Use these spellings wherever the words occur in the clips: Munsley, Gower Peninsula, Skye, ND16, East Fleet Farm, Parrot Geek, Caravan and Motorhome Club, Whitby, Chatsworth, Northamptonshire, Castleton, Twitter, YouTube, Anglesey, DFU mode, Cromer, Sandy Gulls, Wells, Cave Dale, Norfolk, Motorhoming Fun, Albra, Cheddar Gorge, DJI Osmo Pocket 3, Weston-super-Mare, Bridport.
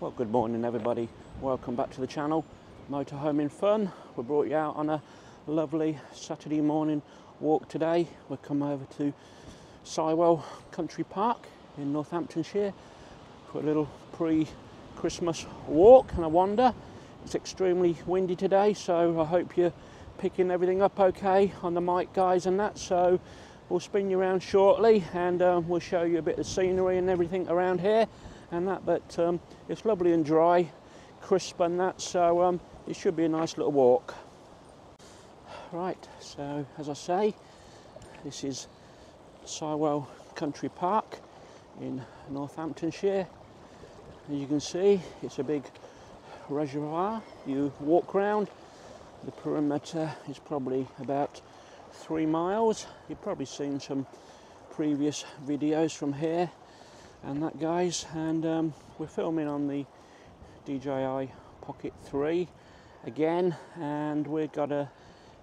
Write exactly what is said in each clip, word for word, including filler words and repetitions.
Well, good morning everybody, welcome back to the channel Motorhoming Fun. We brought you out on a lovely Saturday morning walk today. We'll come over to Sywell Country Park in Northamptonshire for a little pre-Christmas walk and a wander. It's extremely windy today, so I hope you're picking everything up okay on the mic, guys, and that. So we'll spin you around shortly and um, we'll show you a bit of scenery and everything around here and that, but um, it's lovely and dry, crisp and that, so um, it should be a nice little walk. Right, so as I say, this is Sywell Country Park in Northamptonshire. As you can see, it's a big reservoir. You walk round, the perimeter is probably about three miles. You've probably seen some previous videos from here and that, guys, and um, we're filming on the D J I Pocket three again, and we've got a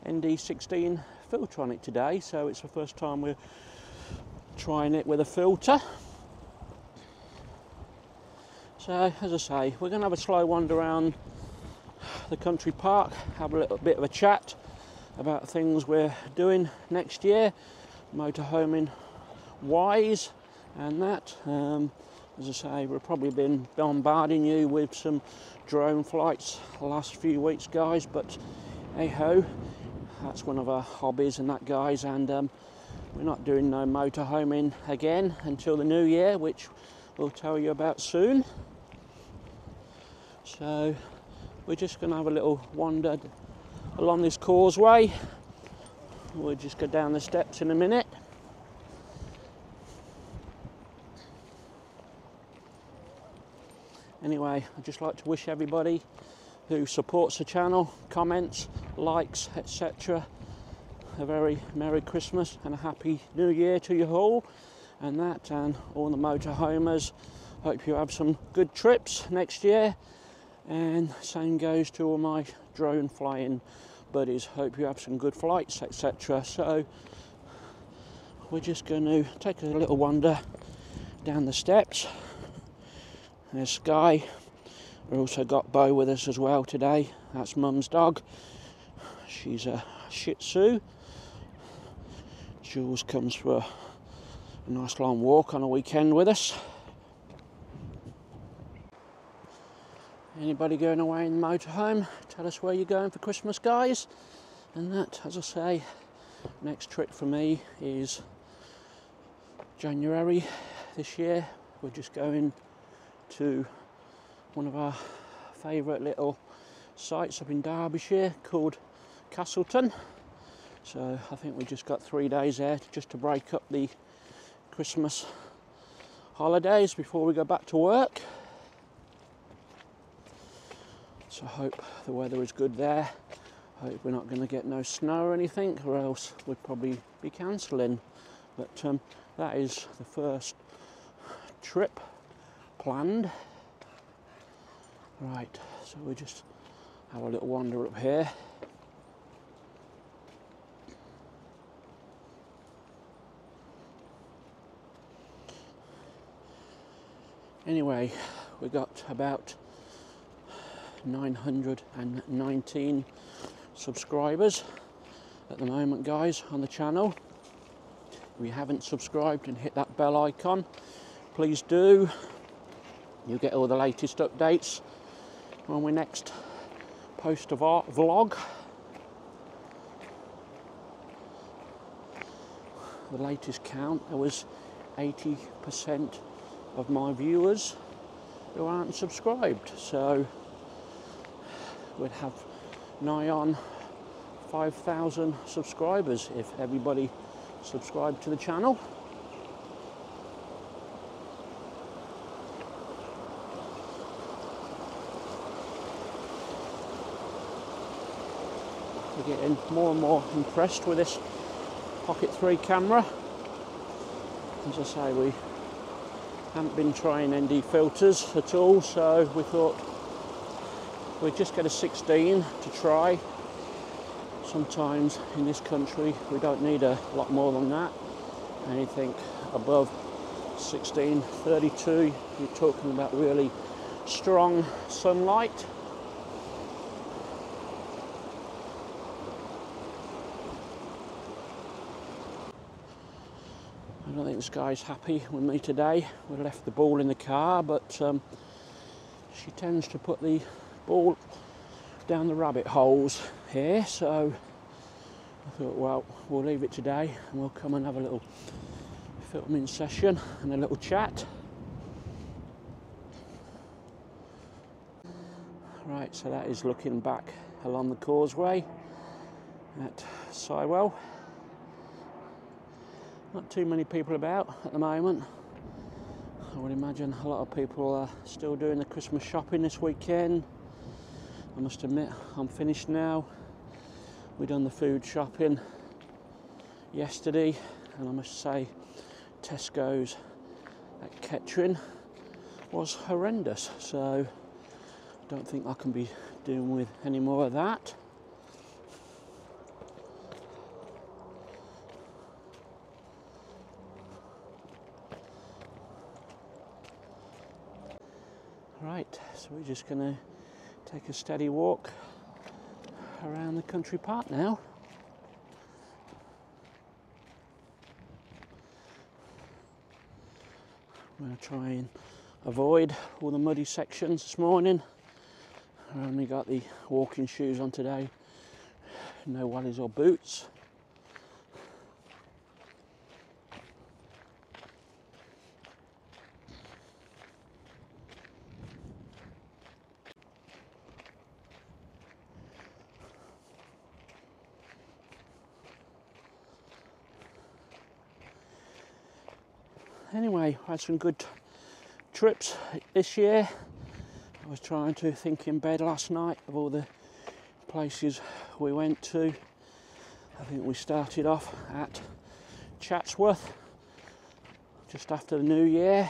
N D sixteen filter on it today, so it's the first time we're trying it with a filter. So as I say, we're going to have a slow wander around the country park, have a little bit of a chat about things we're doing next year, motorhoming wise and that. Um, as I say, we've probably been bombarding you with some drone flights the last few weeks, guys, but hey ho, that's one of our hobbies and that, guys, and um, we're not doing no motorhoming again until the new year, which we'll tell you about soon. So we're just going to have a little wander along this causeway. We'll just go down the steps in a minute. Anyway, I'd just like to wish everybody who supports the channel, comments, likes, et cetera, a very Merry Christmas and a Happy New Year to you all and that, and all the motorhomers. Hope you have some good trips next year, and same goes to all my drone flying buddies. Hope you have some good flights, et cetera. So we're just going to take a little wander down the steps. There's Sky. We've also got Bo with us as well today. That's Mum's dog. She's a Shih Tzu. Jules comes for a nice long walk on a weekend with us. Anybody going away in the motorhome? Tell us where you're going for Christmas, guys. And that, as I say, next trip for me is January this year. We're just going to one of our favourite little sites up in Derbyshire called Castleton. So I think we just got three days there just to break up the Christmas holidays before we go back to work. So I hope the weather is good there. I hope we're not going to get no snow or anything, or else we'd probably be cancelling. But um, that is the first trip planned. Right, so we just have a little wander up here. Anyway, we got about nine hundred nineteen subscribers at the moment, guys, on the channel. If you haven't subscribed and hit that bell icon, please do. You'll get all the latest updates when we next post of our vlog. The latest count, there was eighty percent of my viewers who aren't subscribed, so we'd have nigh on five thousand subscribers if everybody subscribed to the channel. We're getting more and more impressed with this Pocket three camera. As I say, we haven't been trying N D filters at all, so we thought we'd just get a sixteen to try. Sometimes in this country we don't need a lot more than that. Anything above sixteen, thirty-two, you're talking about really strong sunlight. I don't think the sky's happy with me today. We left the ball in the car, but um, she tends to put the ball down the rabbit holes here, so I thought, well, we'll leave it today and we'll come and have a little filming session and a little chat. Right, so that is looking back along the causeway at Sywell. Not too many people about at the moment. I would imagine a lot of people are still doing the Christmas shopping this weekend. I must admit, I'm finished now. We've done the food shopping yesterday, and I must say Tesco's at Kettering was horrendous, so I don't think I can be dealing with any more of that. Right, so we're just going to take a steady walk around the country park now. I'm going to try and avoid all the muddy sections this morning. I only got the walking shoes on today, no wellies or boots. Anyway, I had some good trips this year. I was trying to think in bed last night of all the places we went to. I think we started off at Chatsworth just after the new year,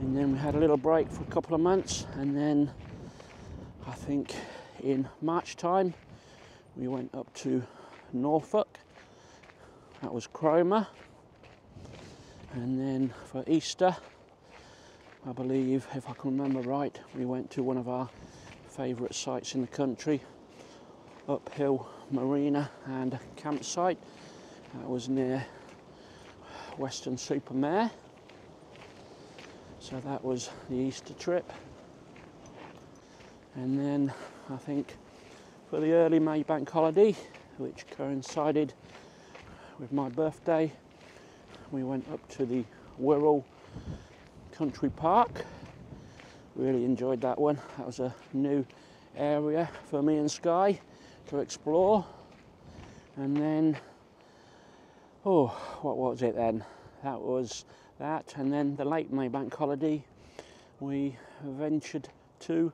and then we had a little break for a couple of months, and then I think in March time we went up to Norfolk. That was Cromer. And then for Easter, I believe, if I can remember right, we went to one of our favourite sites in the country, Uphill Marina and Campsite. That was near Weston-super-Mare. So that was the Easter trip. And then I think for the early May bank holiday, which coincided with my birthday, we went up to the Wirral Country Park. Really enjoyed that one. That was a new area for me and Skye to explore. And then, oh, what was it then? That was that. And then the late May bank holiday, we ventured to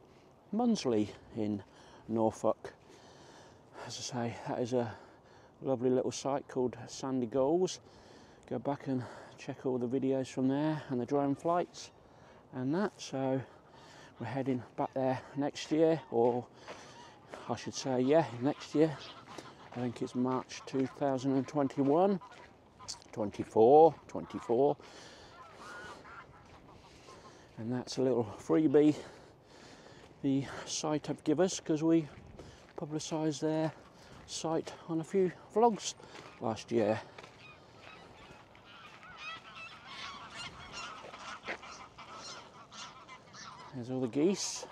Munsley in Norfolk. As I say, that is a lovely little site called Sandy Gulls. Go back and check all the videos from there and the drone flights and that. So we're heading back there next year, or I should say, yeah, next year. I think it's March two thousand twenty-one, twenty-four, twenty-four. And that's a little freebie the site have given us, because we publicised their site on a few vlogs last year. There's all the geese.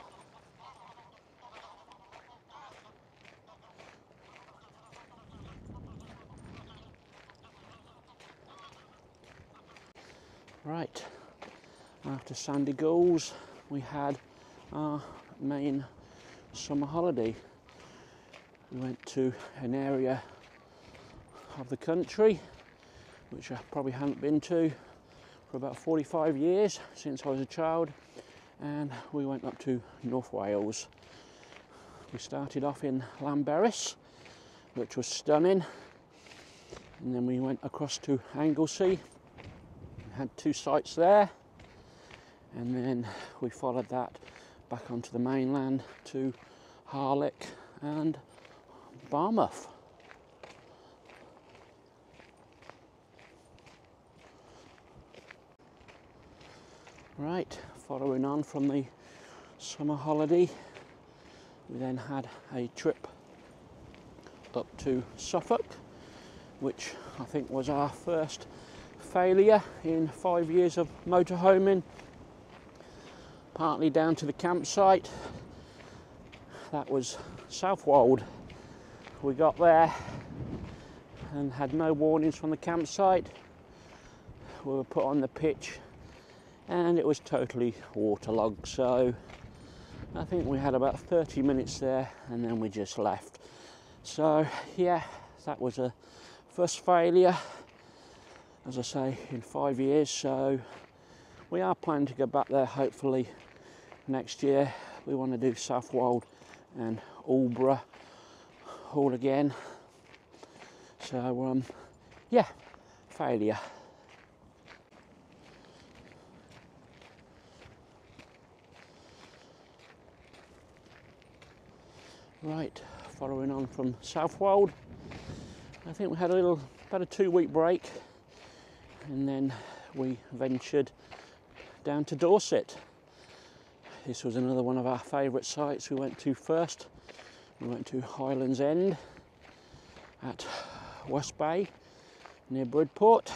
Right, after Sandy Gulls, we had our main summer holiday. We went to an area of the country which I probably haven't been to for about forty-five years, since I was a child. And we went up to North Wales. We started off in Lamberis, which was stunning, and then we went across to Anglesey, had two sites there, and then we followed that back onto the mainland to Harlech and Barmouth. Right, following on from the summer holiday, we then had a trip up to Suffolk, which I think was our first failure in five years of motorhoming, partly down to the campsite. That was Southwold. We got there and had no warnings from the campsite. We were put on the pitch and it was totally waterlogged, so I think we had about thirty minutes there and then we just left. So yeah, that was a first failure, as I say, in five years, so we are planning to go back there hopefully next year. We want to do Southwold and Albra all again. So um, yeah, failure. Right, following on from Southwold, I think we had a little, about a two week break, and then we ventured down to Dorset. This was another one of our favourite sites we went to first. We went to Highlands End at West Bay near Bridport.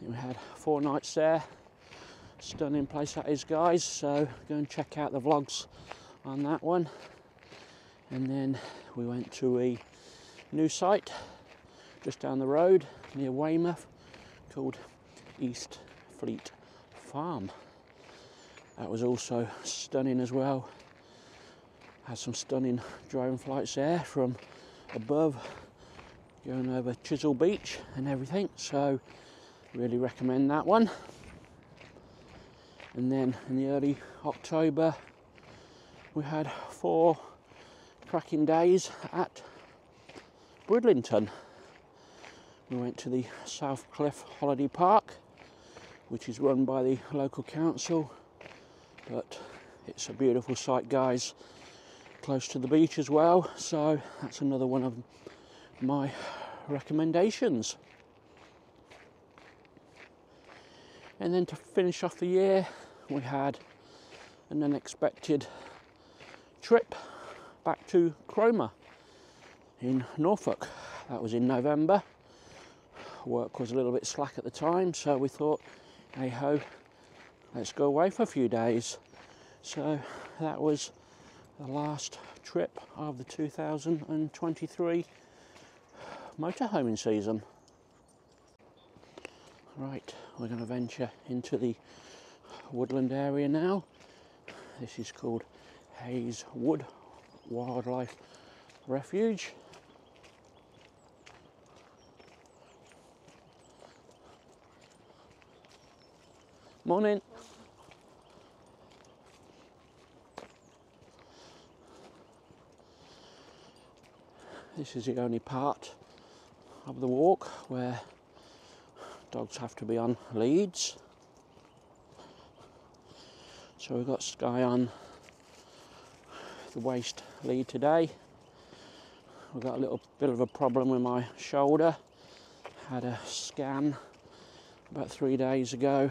We had four nights there. Stunning place that is, guys, so go and check out the vlogs on that one. And then we went to a new site just down the road near Weymouth called East Fleet Farm. That was also stunning as well. Had some stunning drone flights there from above, going over Chesil Beach and everything, so really recommend that one. And then in the early October we had four cracking days at Bridlington. We went to the South Cliff Holiday Park, which is run by the local council, but it's a beautiful site, guys, close to the beach as well, so that's another one of my recommendations. And then to finish off the year, we had an unexpected trip back to Cromer in Norfolk. That was in November. Work was a little bit slack at the time, so we thought, hey ho, let's go away for a few days. So that was the last trip of the two thousand twenty-three motorhoming season. Right, we're going to venture into the woodland area now. This is called Hayes Wood Wildlife Refuge. Morning. This is the only part of the walk where dogs have to be on leads. So we've got Sky on the waist lead today. We've got a little bit of a problem with my shoulder. Had a scan about three days ago,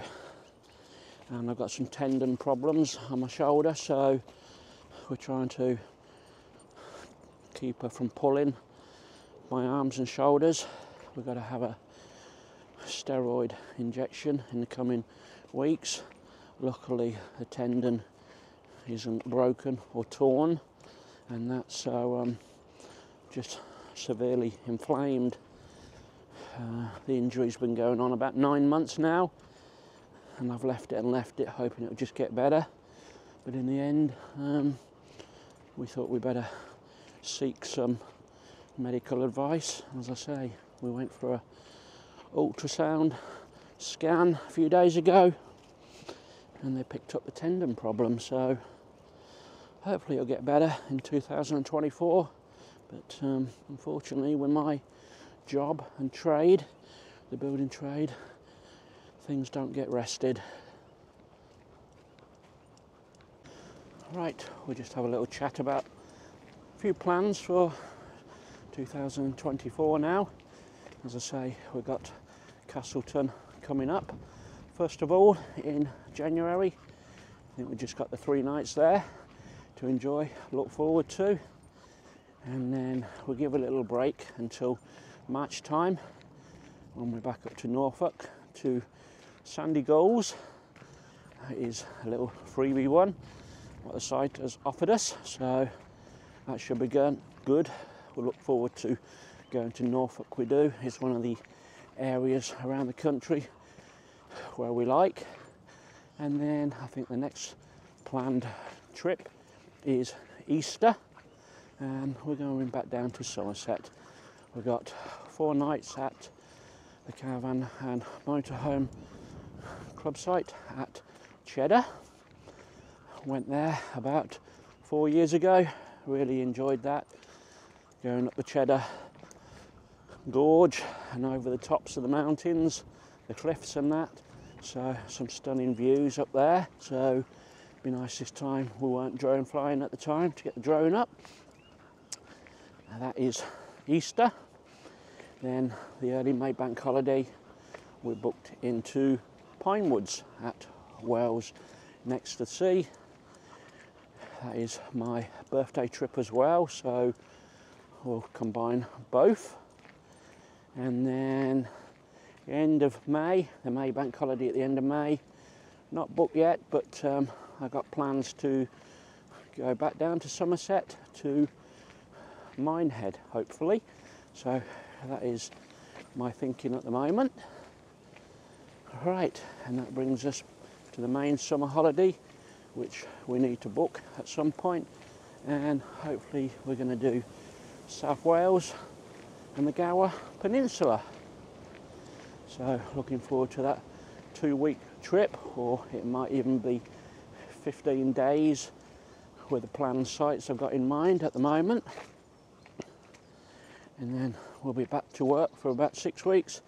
and I've got some tendon problems on my shoulder, so we're trying to keep her from pulling my arms and shoulders. We've got to have a steroid injection in the coming weeks. Luckily the tendon isn't broken or torn, and that's so um, just severely inflamed. Uh, the injury's been going on about nine months now, and I've left it and left it, hoping it'll just get better. But in the end, um, we thought we better seek some medical advice. As I say, we went for a ultrasound scan a few days ago, and they picked up the tendon problem. So hopefully it'll get better in two thousand twenty-four. But um, unfortunately, with my job and trade, the building trade, things don't get rested. Right, we'll just have a little chat about a few plans for two thousand twenty-four now. As I say, we've got Castleton coming up first of all in January. I think we've just got the three nights there to enjoy, look forward to, and then we'll give a little break until March time when we're back up to Norfolk to Sandy Gulls. That is a little freebie one what the site has offered us, so that should be going good. We'll look forward to going to Norfolk. We do, it's one of the areas around the country where we like. And then I think the next planned trip is Easter, and we're going back down to Somerset. We've got four nights at the Caravan and Motorhome Club site at Cheddar. Went there about four years ago, really enjoyed that, going up the Cheddar Gorge and over the tops of the mountains, the cliffs and that, so some stunning views up there. So it'd be nice this time, we weren't drone flying at the time, to get the drone up. Now that is Easter. Then the early May bank holiday we booked into Pinewoods at Wells next to the sea. That is my birthday trip as well, so we'll combine both. And then the end of May, the May bank holiday at the end of May, not booked yet, but um, I've got plans to go back down to Somerset to Minehead, hopefully. So that is my thinking at the moment. Right, and that brings us to the main summer holiday, which we need to book at some point, and hopefully we're going to do South Wales and the Gower Peninsula. So looking forward to that two-week trip, or it might even be fifteen days with the planned sites I've got in mind at the moment. And then we'll be back to work for about six weeks.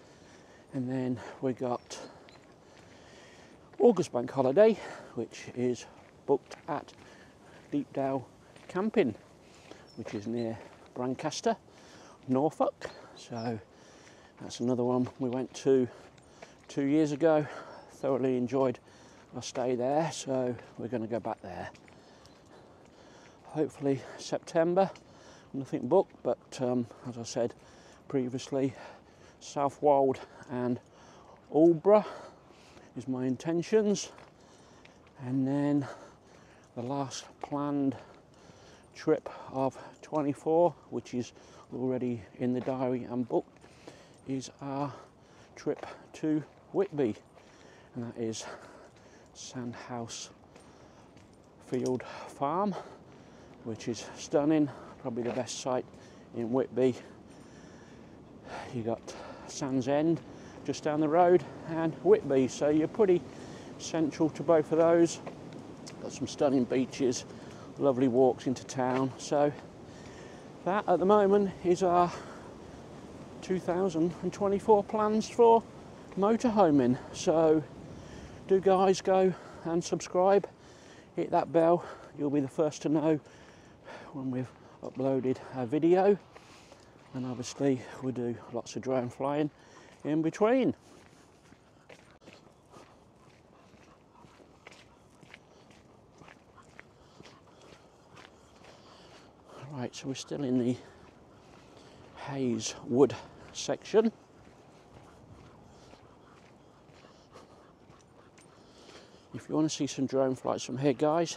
And then we got August bank holiday, which is booked at Deepdale Camping, which is near Brancaster, Norfolk. So that's another one we went to two years ago, thoroughly enjoyed our stay there, so we're going to go back there. Hopefully September, nothing booked, but um, as I said previously, Southwold and Albra is my intentions. And then the last planned trip of twenty-four, which is already in the diary and booked, is our trip to Whitby, and that is Sandhouse Field Farm, which is stunning, probably the best site in Whitby. You got Sands End just down the road and Whitby, so you're pretty central to both of those. Got some stunning beaches, lovely walks into town. So that at the moment is our two thousand twenty-four plans for motorhoming. So do guys go and subscribe, hit that bell, you'll be the first to know when we've uploaded a video, and obviously we do lots of drone flying in between. Right, so we're still in the Hayes Wood section. If you want to see some drone flights from here, guys,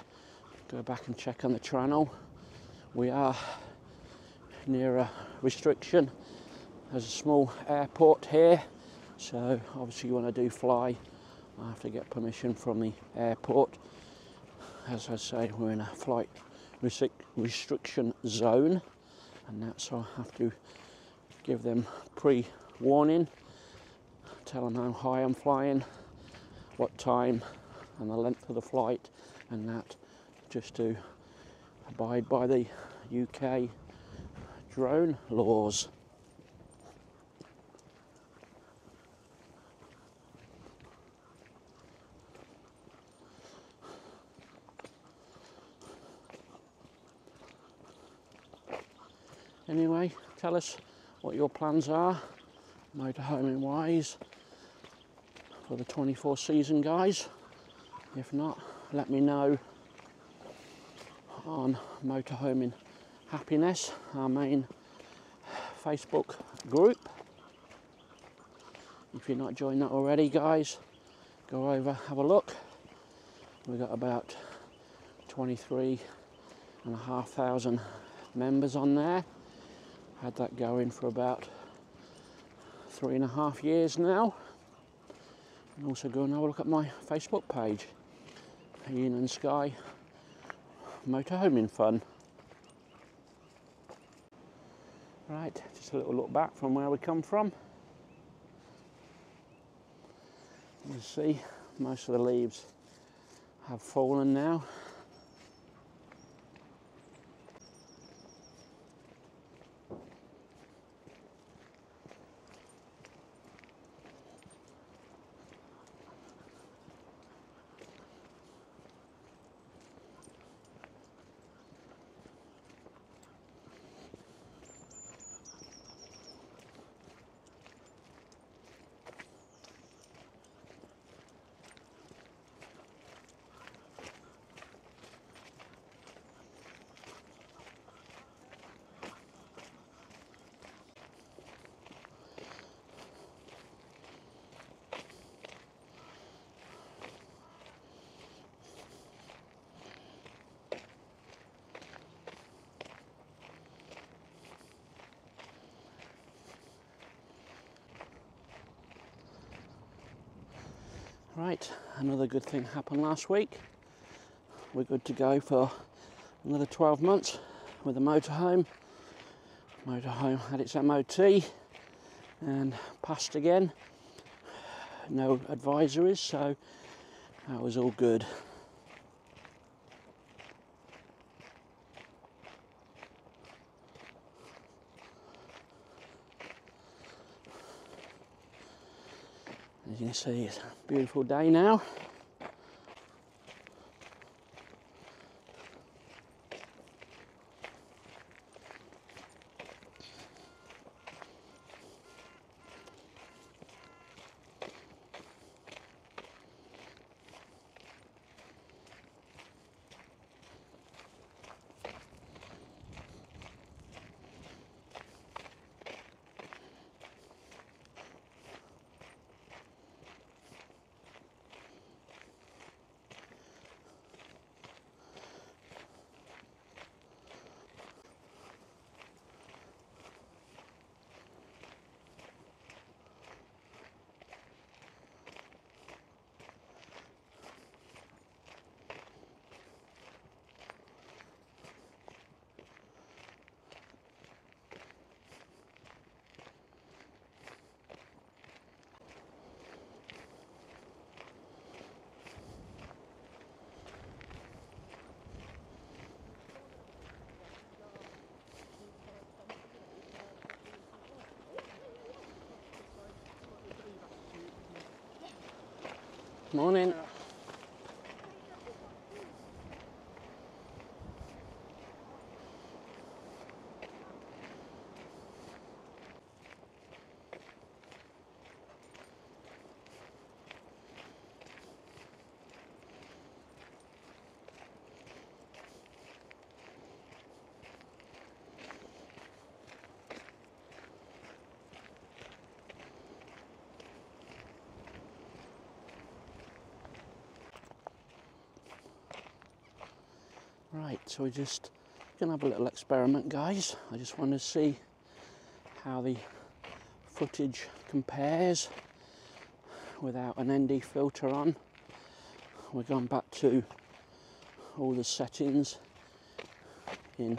go back and check on the channel. We are near a restriction. There's a small airport here, so obviously when I do fly, I have to get permission from the airport. As I say, we're in a flight restriction zone, and that's how I have to give them pre-warning, tell them how high I'm flying, what time and the length of the flight, and that, just to abide by the U K drone laws. Anyway, tell us what your plans are motorhoming wise for the twenty-four season, guys. If not, let me know on Motorhoming Happiness, our main Facebook group. If you're not joined that already, guys, go over, have a look. We've got about twenty-three and a half thousand members on there. Had that going for about three and a half years now. And also go and have a look at my Facebook page, Ian and Sky Motorhoming Fun. Right, just a little look back from where we come from. You can see most of the leaves have fallen now. Right, another good thing happened last week. We're good to go for another twelve months with the motorhome. Motorhome had its M O T and passed again. No advisories, so that was all good. You can see it's a beautiful day now. Morning. Right, so we're just gonna have a little experiment, guys. I just want to see how the footage compares without an N D filter on. We're going back to all the settings in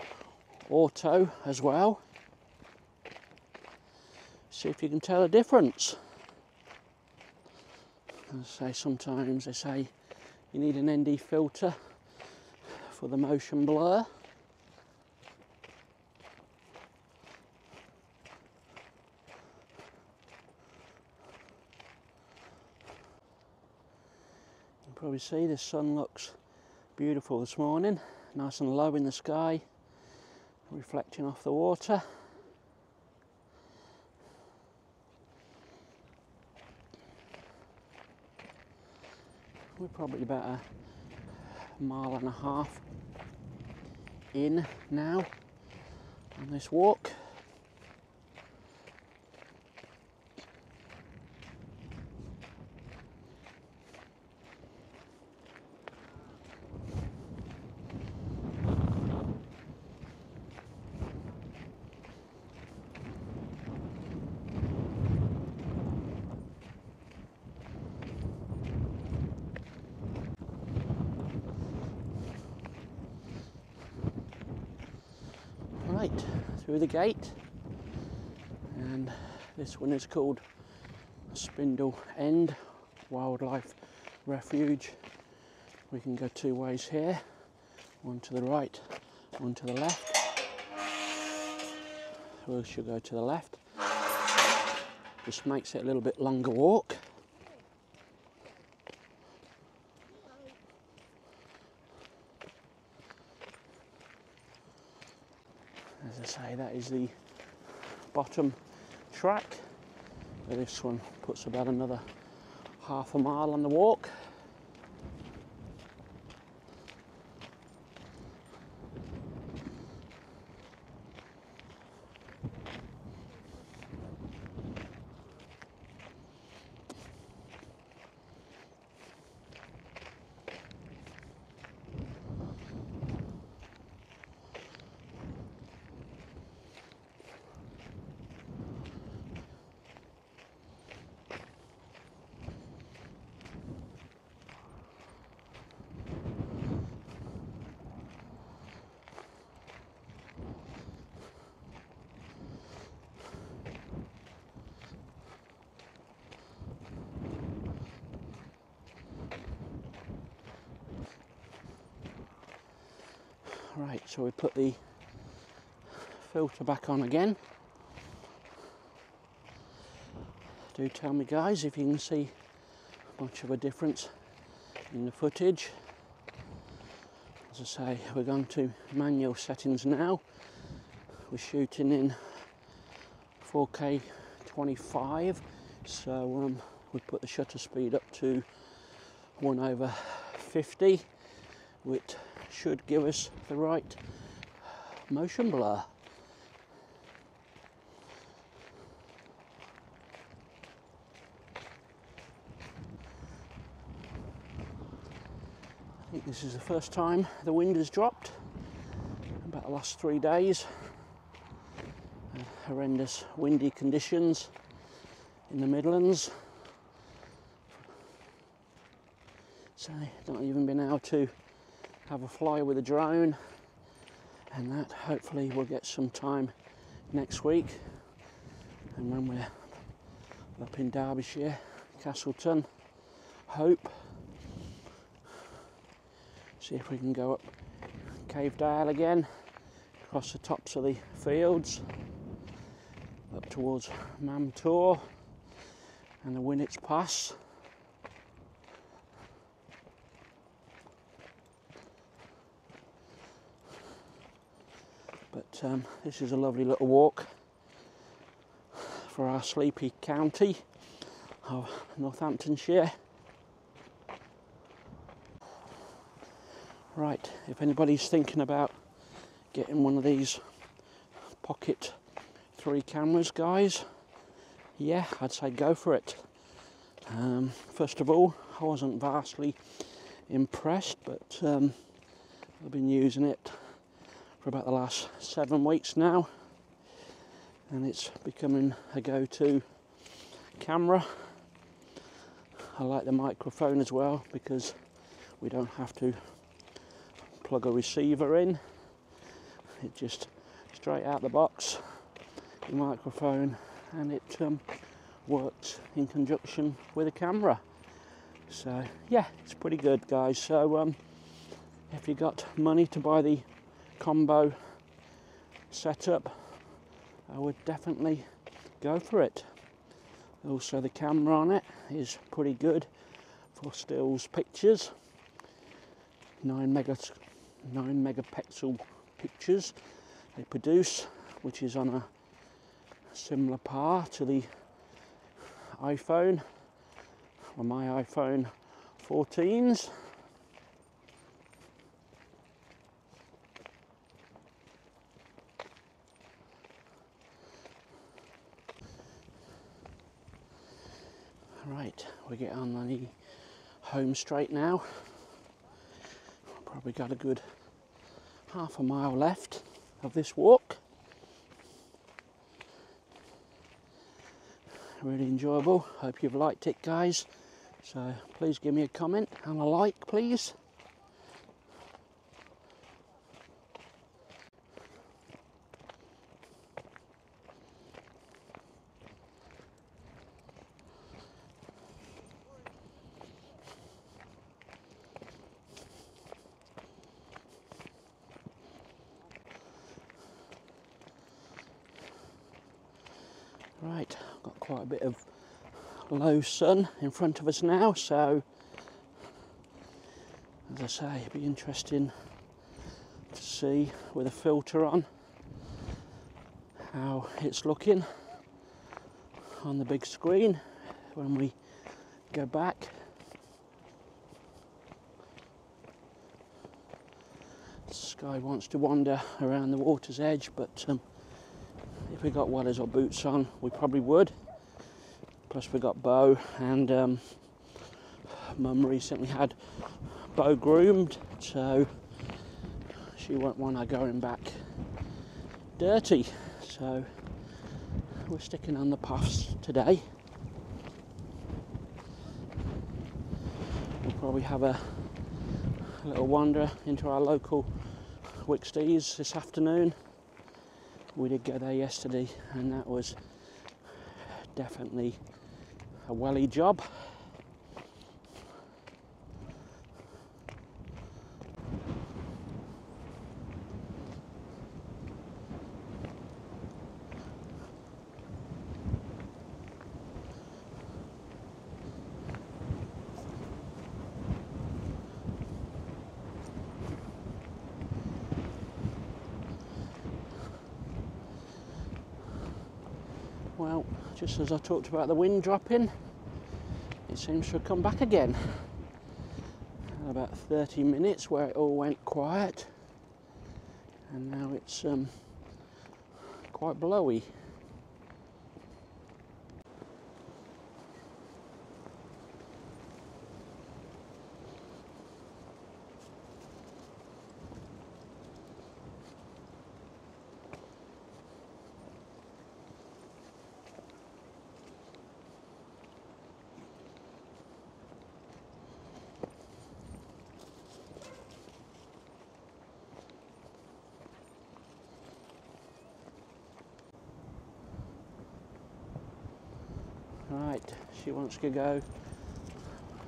auto as well. See if you can tell a difference. As I say, sometimes they say you need an N D filter for the motion blur. You can probably see the sun looks beautiful this morning, nice and low in the sky, reflecting off the water. We're probably better mile and a half in now on this walk. Through the gate, and this one is called Spindle End Wildlife Refuge. We can go two ways here, one to the right, one to the left. We should go to the left, just makes it a little bit longer walk. That is the bottom track, but this one puts about another half a mile on the walk. Right, so we put the filter back on again. Do tell me guys if you can see much of a difference in the footage. As I say, we're going to manual settings now. We're shooting in four K twenty-five, so um, we put the shutter speed up to one over fifty, which should give us the right motion blur. I think this is the first time the wind has dropped in about the last three days. And horrendous windy conditions in the Midlands. So not even been able to have a fly with a drone, and that hopefully we'll get some time next week, and when we're up in Derbyshire, Castleton, Hope, see if we can go up Cave Dale again, across the tops of the fields, up towards Mamtor and the Winwich Pass. Um, this is a lovely little walk for our sleepy county of Northamptonshire. Right, if anybody's thinking about getting one of these Pocket three cameras, guys, yeah, I'd say go for it. Um, first of all, I wasn't vastly impressed, but um, I've been using it for about the last seven weeks now, and it's becoming a go-to camera. I like the microphone as well because we don't have to plug a receiver in. It just straight out the box, the microphone, and it um, works in conjunction with a camera. So yeah, it's pretty good, guys. So um, if you got money to buy the combo setup, I would definitely go for it. Also, the camera on it is pretty good for stills pictures, nine mega nine megapixel pictures they produce, which is on a similar par to the iPhone or my iPhone fourteens. Right, we get on the home straight now. Probably got a good half a mile left of this walk. Really enjoyable. Hope you've liked it, guys. So please give me a comment and a like, please. Right, got quite a bit of low sun in front of us now, so as I say, it'd be interesting to see with a filter on how it's looking on the big screen when we go back. The sky wants to wander around the water's edge, but um, if we got waders or boots on, we probably would. Plus we got Beau, and um, Mum recently had Beau groomed, so she won't want her going back dirty. So we're sticking on the paths today. We'll probably have a, a little wander into our local Wixties this afternoon. We did go there yesterday, and that was definitely a welly job. Well, just as I talked about the wind dropping, it seems to have come back again. Had about thirty minutes where it all went quiet, and now it's um, quite blowy. Right, she wants to go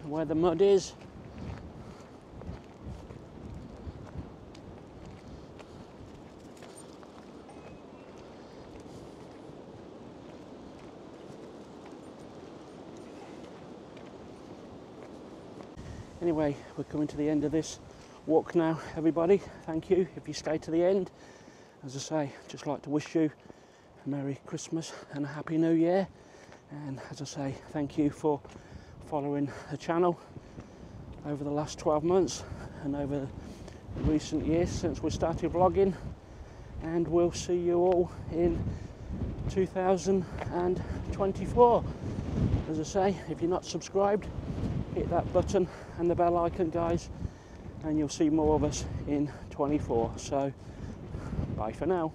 where the mud is. Anyway, we're coming to the end of this walk now, everybody. Thank you if you stay to the end. As I say, just like to wish you a Merry Christmas and a Happy New Year. And as I say, thank you for following the channel over the last twelve months and over the recent years since we started vlogging, and we'll see you all in two thousand twenty-four. As I say, if you're not subscribed, hit that button and the bell icon, guys, and you'll see more of us in twenty-four. So bye for now.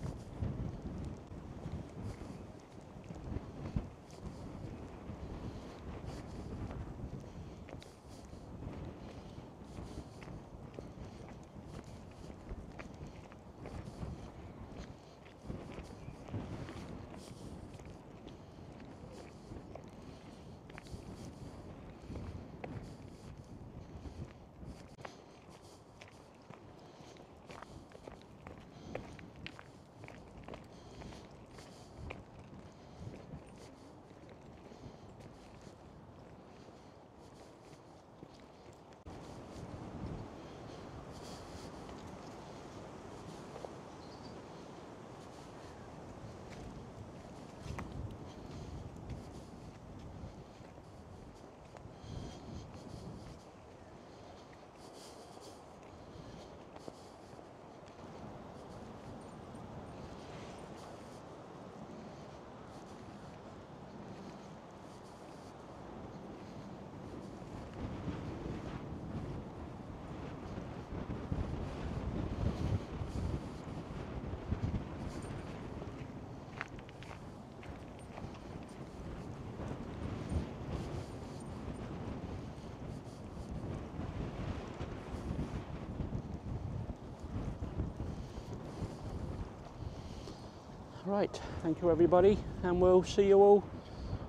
Right, thank you everybody, and we'll see you all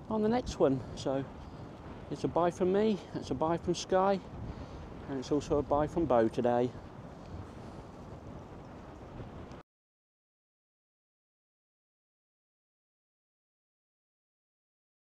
on the next one. So it's a bye from me, it's a bye from Sky, and it's also a bye from Bo today.